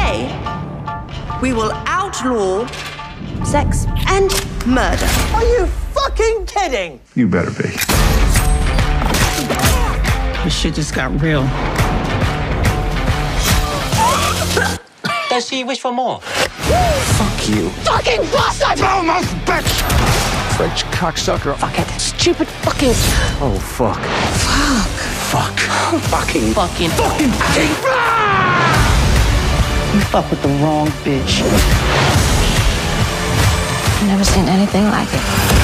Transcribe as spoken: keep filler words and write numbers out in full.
Today, we will outlaw sex and murder. Are you fucking kidding? You better be. This shit just got real. Does she wish for more? Fuck you. Fucking bastard! Almost, bitch! French cocksucker. Fuck it. Stupid fucking... Oh, fuck. Fuck. Fuck. Oh, fucking. Fucking. Fucking. Fucking. You fuck with the wrong bitch. I've never seen anything like it.